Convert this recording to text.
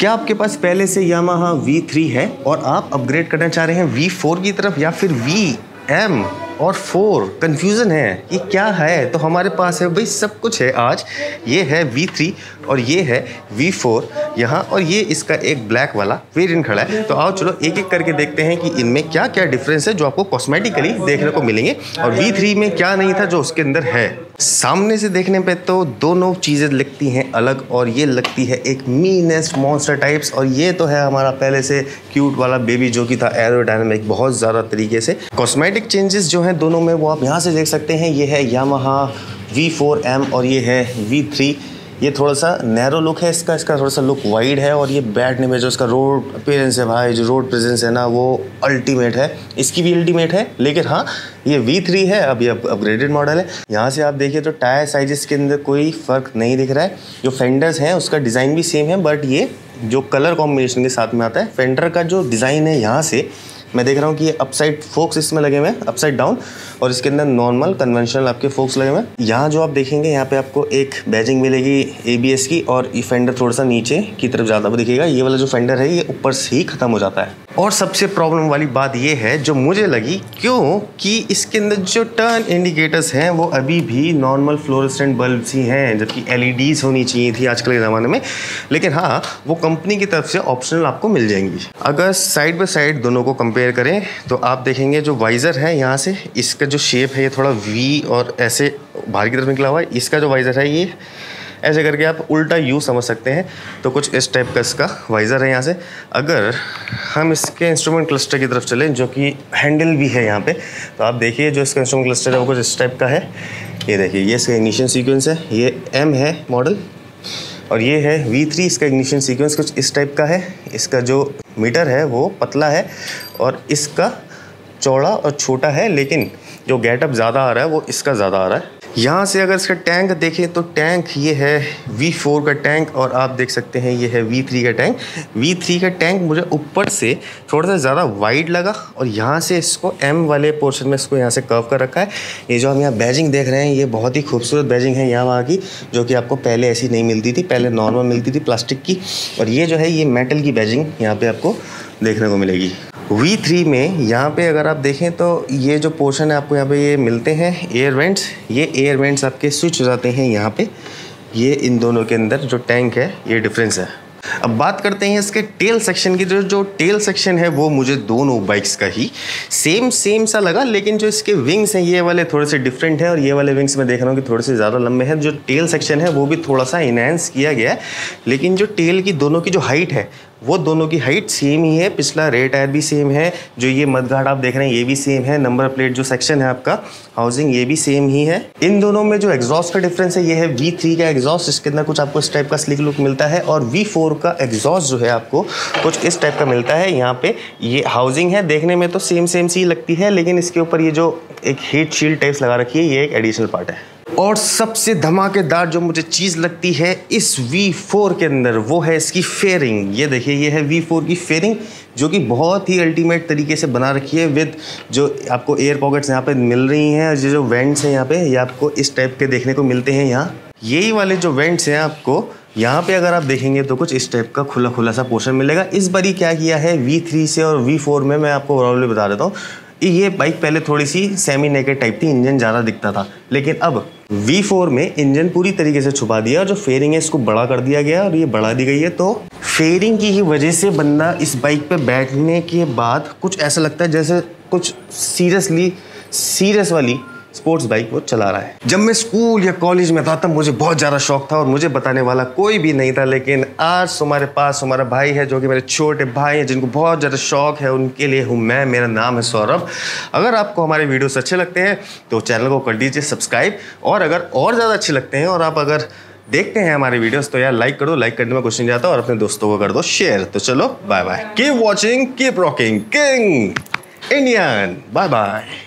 क्या आपके पास पहले से यामाहा V3 है और आप अपग्रेड करना चाह रहे हैं V4 की तरफ या फिर V, M और 4 कंफ्यूजन है ये क्या है, तो हमारे पास है भाई सब कुछ है। आज ये है V3 और ये है V4 यहाँ, और ये इसका एक ब्लैक वाला वेरिएंट खड़ा है। तो आओ चलो एक एक करके देखते हैं कि इनमें क्या क्या डिफरेंस है जो आपको कॉस्मेटिकली देखने को मिलेंगे और V3 में क्या नहीं था जो उसके अंदर है। सामने से देखने पे तो दोनों चीज़ें लगती हैं अलग, और ये लगती है एक मीनेस्ट मॉन्स्टर टाइप्स, और ये तो है हमारा पहले से क्यूट वाला बेबी जो कि था एरोडायनामिक बहुत ज़्यादा तरीके से। कॉस्मेटिक चेंजेस जो हैं दोनों में वो आप यहाँ से देख सकते हैं। ये है यामाहा V4M और ये है V3। ये थोड़ा सा नैरो लुक है इसका थोड़ा सा लुक वाइड है, और ये बैठने में जो इसका रोड अपीयरेंस है भाई, जो रोड प्रेजेंस है ना वो अल्टीमेट है, इसकी भी अल्टीमेट है। लेकिन हाँ ये V3 है, अब ये अपग्रेडेड मॉडल है। यहाँ से आप देखिए तो टायर साइजेस के अंदर कोई फ़र्क नहीं दिख रहा है। जो फेंडर्स हैं उसका डिज़ाइन भी सेम है, बट ये जो कलर कॉम्बिनेशन के साथ में आता है फेंडर का जो डिज़ाइन है, यहाँ से मैं देख रहा हूँ कि ये अपसाइड फोक्स इसमें लगे हुए हैं, अपसाइड डाउन, और इसके अंदर नॉर्मल कन्वेंशनल आपके फोक्स लगे हुए हैं। यहाँ जो आप देखेंगे यहाँ पे आपको एक बैजिंग मिलेगी ABS की, और ये फेंडर थोड़ा सा नीचे की तरफ ज़्यादा दिखेगा। ये वाला जो फेंडर है ये ऊपर से ही खत्म हो जाता है। और सबसे प्रॉब्लम वाली बात ये है जो मुझे लगी, क्योंकि इसके अंदर जो टर्न इंडिकेटर्स हैं वो अभी भी नॉर्मल फ्लोरेसेंट बल्ब्स ही हैं, जबकि LEDs होनी चाहिए थी आजकल के ज़माने में। लेकिन हाँ वो कंपनी की तरफ से ऑप्शनल आपको मिल जाएंगी। अगर साइड बाई साइड दोनों को कंपेयर करें तो आप देखेंगे जो वाइज़र है यहाँ से इसका जो शेप है ये थोड़ा V और ऐसे बाहर की तरफ निकला हुआ है। इसका जो वाइज़र है ये ऐसे करके आप उल्टा U समझ सकते हैं, तो कुछ इस टाइप का इसका वाइज़र है यहाँ से। अगर हम इसके इंस्ट्रूमेंट क्लस्टर की तरफ चलें जो कि हैंडल भी है यहाँ पे, तो आप देखिए जो इसका इंस्ट्रूमेंट क्लस्टर है वो कुछ इस टाइप का है। ये देखिए ये इसका इग्निशन सीक्वेंस है, ये M है मॉडल, और ये है V3, इसका इग्निशन सीक्वेंस कुछ इस टाइप का है। इसका जो मीटर है वो पतला है और इसका चौड़ा और छोटा है, लेकिन जो गेटअप ज़्यादा आ रहा है वो इसका ज़्यादा आ रहा है। यहाँ से अगर इसका टैंक देखें तो टैंक ये है V4 का टैंक, और आप देख सकते हैं ये है V3 का टैंक। V3 का टैंक मुझे ऊपर से थोड़ा सा ज़्यादा वाइड लगा, और यहाँ से इसको M वाले पोर्शन में इसको यहाँ से कर्व कर रखा है। ये जो हम यहाँ बैजिंग देख रहे हैं ये बहुत ही खूबसूरत बैजिंग है यहाँ वहाँ की, जो कि आपको पहले ऐसी नहीं मिलती थी, पहले नॉर्मल मिलती थी प्लास्टिक की, और ये जो है ये मेटल की बैजिंग यहाँ पर आपको देखने को मिलेगी। V3 में यहाँ पे अगर आप देखें तो ये जो पोर्शन है आपको यहाँ पे ये मिलते हैं एयर वेंट्स। ये एयर वेंट्स आपके स्विच हो जाते हैं यहाँ पे। ये इन दोनों के अंदर जो टैंक है ये डिफरेंस है। अब बात करते हैं इसके टेल सेक्शन की। जो टेल सेक्शन है वो मुझे दोनों बाइक्स का ही सेम सा लगा, लेकिन जो इसके विंग्स हैं ये वाले थोड़े से डिफरेंट हैं, और ये वाले विंग्स मैं देख रहा हूँ कि थोड़े से ज़्यादा लंबे हैं। जो टेल सेक्शन है वो भी थोड़ा सा इनहेंस किया गया है, लेकिन जो टेल की दोनों की जो हाइट है वो दोनों की हाइट सेम ही है। पिछला रेयर टायर भी सेम है, जो ये मडगार्ड आप देख रहे हैं ये भी सेम है, नंबर प्लेट जो सेक्शन है आपका हाउसिंग ये भी सेम ही है। इन दोनों में जो एग्जॉस्ट का डिफरेंस है ये है V3 का एग्जॉस्ट, इसके अंदर कुछ आपको इस टाइप का स्लिक लुक मिलता है, और V4 का एग्जॉस्ट जो है आपको कुछ इस टाइप का मिलता है। यहाँ पे ये हाउसिंग है, देखने में तो सेम सी लगती है, लेकिन इसके ऊपर ये जो एक हीट शील्ड टाइप्स लगा रखी है ये एक एडिशनल पार्ट है। और सबसे धमाकेदार जो मुझे चीज़ लगती है इस V4 के अंदर वो है इसकी फेयरिंग। ये देखिए ये है V4 की फेयरिंग, जो कि बहुत ही अल्टीमेट तरीके से बना रखी है, विद जो आपको एयर पॉकेट्स यहाँ पे मिल रही हैं, और ये जो वेंट्स हैं यहाँ पे ये आपको इस टाइप के देखने को मिलते हैं। यहाँ यही वाले जो वेंट्स हैं आपको यहाँ पे अगर आप देखेंगे तो कुछ इस टाइप का खुला सा पोर्शन मिलेगा। इस बारी क्या किया है V3 से और V4 में, मैं आपको ओवरऑल बता देता हूँ। ये बाइक पहले थोड़ी सी सेमी नेकेड टाइप थी, इंजन ज़्यादा दिखता था, लेकिन अब V4 में इंजन पूरी तरीके से छुपा दिया, और जो फेयरिंग है इसको बड़ा कर दिया गया, और ये बढ़ा दी गई है। तो फेयरिंग की ही वजह से बंदा इस बाइक पे बैठने के बाद कुछ ऐसा लगता है जैसे कुछ सीरियस वाली स्पोर्ट्स बाइक वो चला रहा है। जब मैं स्कूल या कॉलेज में था तब मुझे बहुत ज़्यादा शौक था, और मुझे बताने वाला कोई भी नहीं था, लेकिन आज हमारे पास हमारा भाई है जो कि मेरे छोटे भाई हैं जिनको बहुत ज़्यादा शौक है, उनके लिए हूँ मैं। मेरा नाम है सौरभ। अगर आपको हमारे वीडियोस अच्छे लगते हैं तो चैनल को कर दीजिए सब्सक्राइब, और अगर और ज़्यादा अच्छे लगते हैं और आप अगर देखते हैं हमारे वीडियोस तो यार लाइक करो, लाइक करने में कुछ नहीं जाता, और अपने दोस्तों को कर दो शेयर। तो चलो bye bye, keep watching, keep rocking, king Indian, bye bye.